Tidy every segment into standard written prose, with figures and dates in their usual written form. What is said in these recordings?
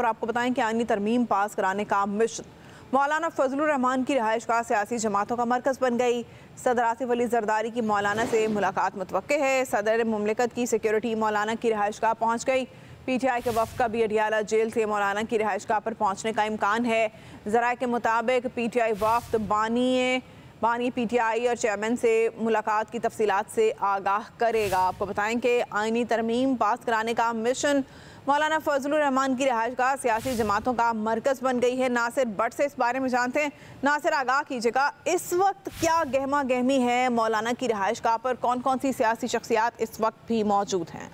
और आपको बताएं कि आईनी तरमीम पास कराने का मिशन मौलाना फजलुर रहमान की रिहाइशगाह सियासी जमातों का मरकज़ बन गई। सदर आसिफ अली जरदारी की मौलाना से मुलाकात मुतवक्के है। सदर मुमलिकत की सिक्योरिटी मौलाना की रिहाइशगाह पहुँच गई। PTI के वफ़द का भी अडियाला जेल से मौलाना की रिहाइशगाह पर पहुँचने का इम्कान है। ज़राए के मुताबिक PTI वफ़द बानी PTI और चेयरमैन से मुलाकात की तफसीलात से आगाह करेगा। आपको बताएं कि आईनी तरमीम पास कराने का मिशन मौलाना फजलुर रहमान की रिहाइशगाह सियासी जमातों का मरकज़ बन गई है। नासिर बट से इस बारे में जानते हैं। नासिर, आगाह कीजिएगा, इस वक्त क्या गहमा गहमी है मौलाना की रिहाइशगाह पर? कौन कौन सी सियासी शख्सियात इस वक्त भी मौजूद हैं?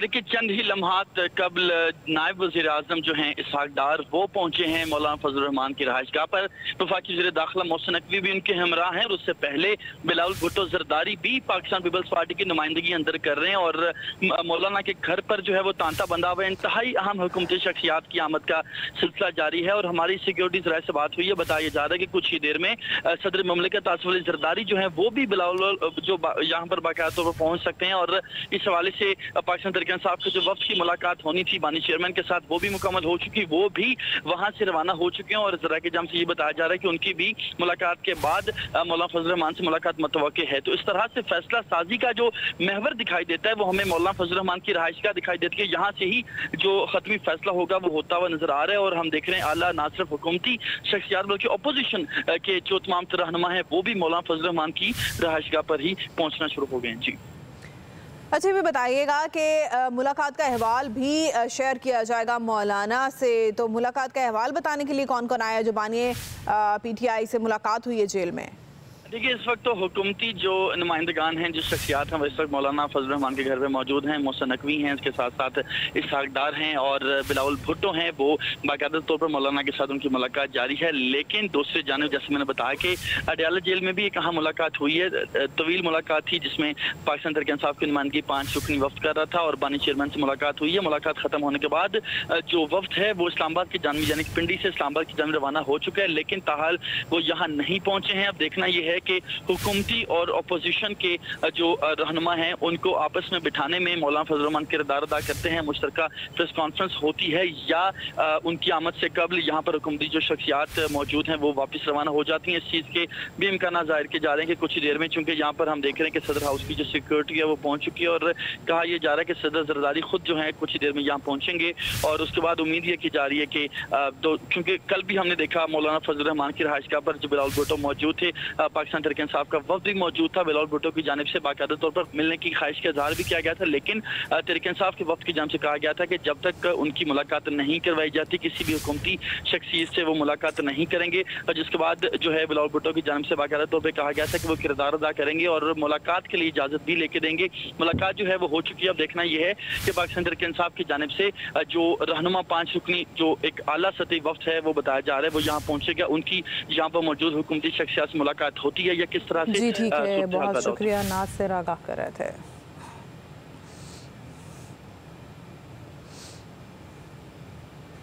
देखिए, चंद ही लम्हात कबल नायब वज़ीर आज़म जो हैं इसहाक डार वो पहुंचे हैं मौलाना फजलुर रहमान की रिहाइशगाह पर। वफाकी वज़ीर दाखिला मोहसिन नकवी भी उनके हमराह हैं और उससे पहले बिलावल भुट्टो ज़रदारी भी पाकिस्तान पीपल्स पार्टी की नुमाइंदगी अंदर कर रहे हैं और मौलाना के घर पर जो है वो तांता बंधा हुआ है। इंतहाई अहम हुकूमती शख्सियात की आमद का सिलसिला जारी है और हमारी सिक्योरिटी ज़राए से बात हुई है, बताया जा रहा है कि कुछ ही देर में सदर मुमलिकत आसिफ अली ज़रदारी जो है वो भी बिलावल जो यहाँ पर बाकायदा तौर पर पहुँच सकते हैं और इस हवाले से पाकिस्तान तरीके साहब के जो वफ्द की मुलाकात होनी थी बानी चेयरमैन के साथ वो भी मुकम्मल हो चुकी, वो भी वहां से रवाना हो चुके हैं और जरा के जाम से ये बताया जा रहा है कि उनकी भी मुलाकात के बाद मौलाना फजलुर रहमान से मुलाकात मतवक्के है। तो इस तरह से फैसला साजी का जो महवर दिखाई देता है वो हमें मौलाना फजलुर रहमान की रिहाइशगाह दिखाई देती है। यहाँ से ही जो खत्मी फैसला होगा वो होता हुआ नजर आ रहा है और हम देख रहे हैं आला ना सिर्फ हुकूमती शख्सियात बल्कि अपोजिशन के जो तमाम रहनुमा है वो भी मौलाना फजलुर रहमान की रिहाइशगाह पर ही पहुंचना शुरू हो गए हैं। जी अच्छा, ये भी बताइएगा कि मुलाकात का अहवाल भी शेयर किया जाएगा मौलाना से, तो मुलाकात का अहवाल बताने के लिए कौन कौन आया जो बानी PTI से मुलाकात हुई है जेल में? देखिए, इस वक्त तो हुकूमती जो नुमाइंदगान हैं, जो शख्सियात हैं, वो इस वक्त मौलाना फजलुर रहमान के घर पे मौजूद हैं। मोहसिन नकवी हैं, इसके साथ साथ इसहाक डार हैं और बिलावल भुट्टो हैं। वो बाकायदा तौर पर मौलाना के साथ उनकी मुलाकात जारी है, लेकिन दूसरी जानिब जैसे मैंने बताया कि अडियाला जेल में भी एक अहम मुलाकात हुई है। तवील मुलाकात थी जिसमें पाकिस्तान तहरीक इंसाफ की नुमाइंदगी 5 रुकनी वफ्द कर रहा था और बानी चेयरमैन से मुलाकात हुई है। मुलाकात खत्म होने के बाद जो वफ्द है वो इस्लामाबाद की जानब यानी पिंडी से इस्लामाबाद की जानब रवाना हो चुका है, लेकिन ताहाल वो यहाँ नहीं पहुंचे हैं। अब देखना यह है कि हुकूमती और अपोजिशन के जो रहनुमा हैं उनको आपस में बिठाने में मौलाना फजलुर रहमान किरदार अदा करते हैं। मुश्तरका प्रेस कॉन्फ्रेंस होती है या उनकी आमद से कबल यहाँ पर हुकूमती जो शख्सियात मौजूद हैं वो वापस रवाना हो जाती हैं। इस चीज़ के भी इम्कान जाहिर किए जा रहे हैं कि कुछ ही देर में, चूँकि यहाँ पर हम देख रहे हैं कि सदर हाउस की जो सिक्योरिटी है वो पहुँच चुकी है और कहा यह जा रहा है कि सदर जरदारी खुद जो है कुछ ही देर में यहाँ पहुँचेंगे और उसके बाद उम्मीद ये की जा रही है कि चूँकि कल भी हमने देखा मौलाना फजलुर रहमान की रिहाइशगाह पर जो बिलावल भुट्टो मौजूद थे, पाकिस्तान तहरीक इंसाफ का वफ़द भी मौजूद था। बिलावल भुट्टो की जानिब से बाकायदा तौर पर मिलने की ख्वाहिश का इजहार भी किया गया था, लेकिन तहरीक इंसाफ के वफ़द की जानिब से कहा गया था कि जब तक उनकी मुलाकात नहीं करवाई जाती, किसी भी हुकूमती शख्सियत से वो मुलाकात नहीं करेंगे। और जिसके बाद जो है बिलावल भुट्टो की जानिब से बाकायदा तौर पर कहा गया था कि वो किरदार अदा करेंगे और मुलाकात के लिए इजाज़त भी लेके देंगे। मुलाकात जो है वो हो चुकी है। अब देखना यह है कि पाकिस्तान तहरीक इंसाफ की जानिब से जो रहनुमा 5 रुकनी जो एक आला सतही वफ़द है वो बताया जा रहा है वो यहाँ पहुँचेगा। उनकी यहाँ पर मौजूद हुकूमती शख्सियात से मुलाकात होती है या किस तरह से? जी ठीक है, बहुत शुक्रिया नासिर, आगाह कर रहे थे।